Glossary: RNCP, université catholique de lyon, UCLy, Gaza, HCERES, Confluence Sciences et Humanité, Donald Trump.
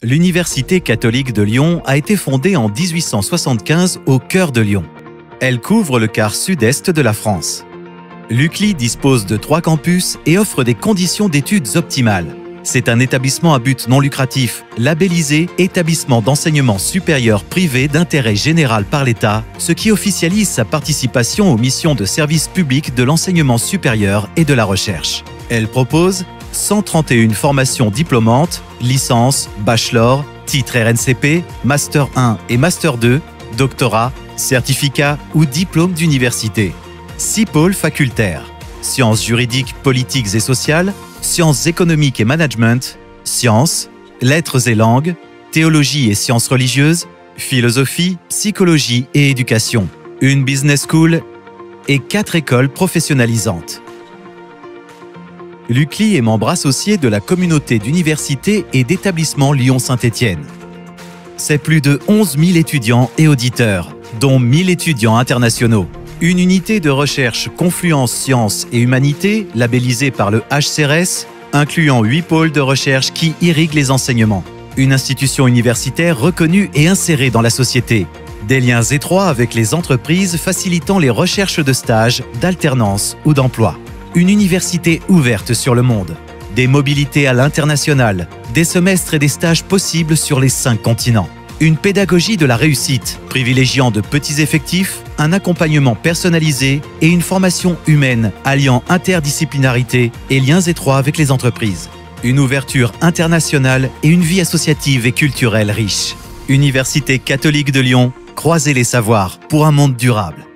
L'Université catholique de Lyon a été fondée en 1875 au cœur de Lyon. Elle couvre le quart sud-est de la France. L'UCLy dispose de 3 campus et offre des conditions d'études optimales. C'est un établissement à but non lucratif, labellisé Établissement d'enseignement supérieur privé d'intérêt général par l'État, ce qui officialise sa participation aux missions de service public de l'enseignement supérieur et de la recherche. Elle propose 131 formations diplômantes, licence, bachelor, titre RNCP, Master 1 et Master 2, doctorat, certificat ou diplôme d'université. 6 pôles facultaires, sciences juridiques, politiques et sociales, sciences économiques et management, sciences, lettres et langues, théologie et sciences religieuses, philosophie, psychologie et éducation, une business school et 4 écoles professionnalisantes. L'UCLy est membre associé de la communauté d'universités et d'établissements Lyon-Saint-Étienne. C'est plus de 11 000 étudiants et auditeurs, dont 1000 étudiants internationaux. Une unité de recherche Confluence Sciences et Humanité, labellisée par le HCERES, incluant 8 pôles de recherche qui irriguent les enseignements. Une institution universitaire reconnue et insérée dans la société. Des liens étroits avec les entreprises facilitant les recherches de stages, d'alternance ou d'emploi. Une université ouverte sur le monde, des mobilités à l'international, des semestres et des stages possibles sur les 5 continents. Une pédagogie de la réussite, privilégiant de petits effectifs, un accompagnement personnalisé et une formation humaine, alliant interdisciplinarité et liens étroits avec les entreprises. Une ouverture internationale et une vie associative et culturelle riche. Université catholique de Lyon, croisez les savoirs pour un monde durable.